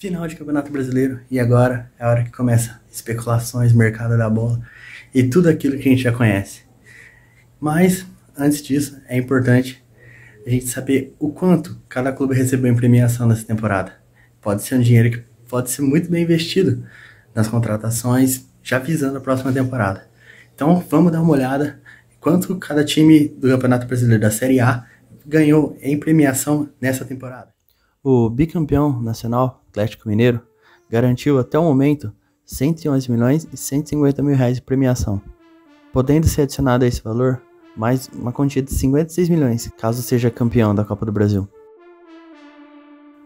Final de Campeonato Brasileiro, e agora é a hora que começa especulações, mercado da bola e tudo aquilo que a gente já conhece. Mas, antes disso, é importante a gente saber o quanto cada clube recebeu em premiação nessa temporada. Pode ser um dinheiro que pode ser muito bem investido nas contratações, já visando a próxima temporada. Então, vamos dar uma olhada quanto cada time do Campeonato Brasileiro da Série A ganhou em premiação nessa temporada. O bicampeão nacional, Atlético Mineiro, garantiu até o momento R$ 111.150.000 de premiação, podendo ser adicionado a esse valor mais uma quantia de R$ 56 milhões, caso seja campeão da Copa do Brasil.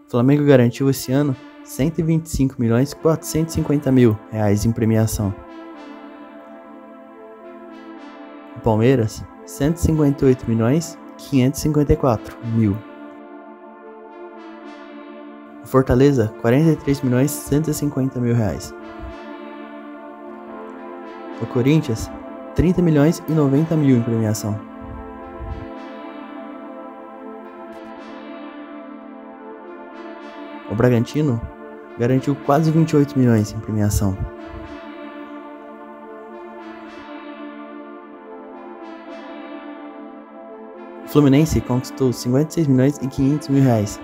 O Flamengo garantiu esse ano R$ 125.450.000 em premiação. O Palmeiras, R$ 158.554.000. O Fortaleza, R$ 43.150.000. O Corinthians, R$ 30.090.000 em premiação. O Bragantino garantiu quase R$ 28 milhões em premiação. O Fluminense conquistou R$ 56.500.000.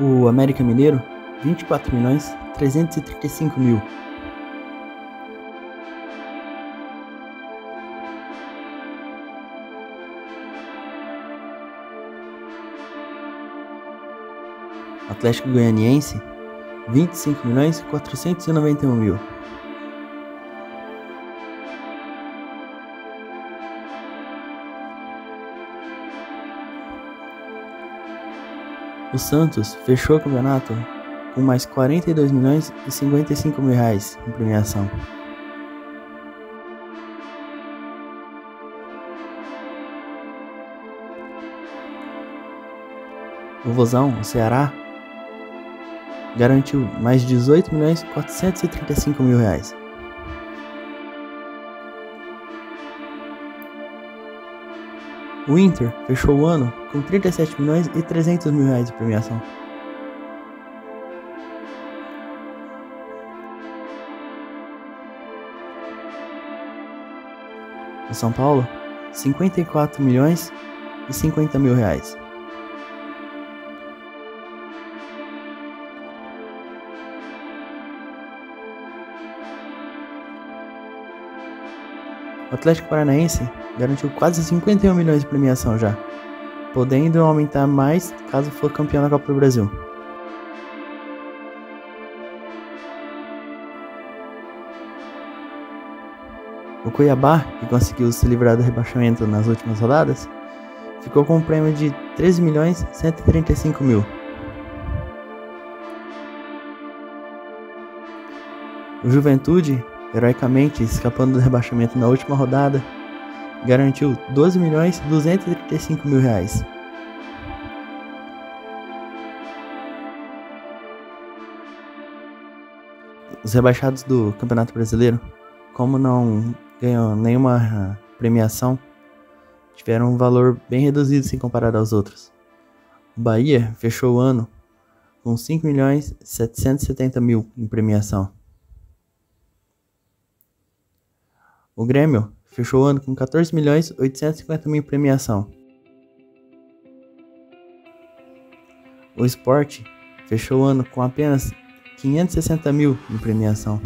O América Mineiro, R$ 24.335.000. Atlético Goianiense, R$ 25.491.000. O Santos fechou o campeonato com mais R$ 42.055.000 em premiação. O Vozão, o Ceará, garantiu mais R$ 18.435.000. O Inter fechou o ano com R$ 37.300.000 de premiação. O São Paulo, R$ 54.050.000. O Atlético Paranaense garantiu quase R$ 51 milhões de premiação já, podendo aumentar mais caso for campeão da Copa do Brasil. O Cuiabá, que conseguiu se livrar do rebaixamento nas últimas rodadas, ficou com um prêmio de R$ 13.135.000. O Juventude, heroicamente escapando do rebaixamento na última rodada, garantiu R$ 12.235.000. Os rebaixados do Campeonato Brasileiro, como não ganham nenhuma premiação, tiveram um valor bem reduzido se comparado aos outros. O Bahia fechou o ano com R$ 5.770.000 em premiação. O Grêmio fechou o ano com R$ 14.850.000 em premiação. O Sport fechou o ano com apenas R$ 560.000 em premiação.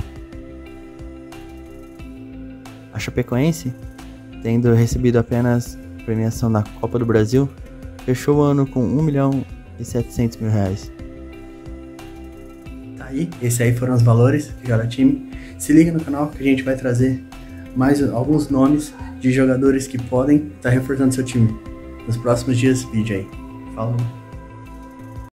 A Chapecoense, tendo recebido apenas premiação da Copa do Brasil, fechou o ano com R$ 1.700.000. Tá aí, esses aí foram os valores de cada time. Se liga no canal que a gente vai trazer mais alguns nomes de jogadores que podem estar reforçando seu time nos próximos dias. Vídeo aí. Falou!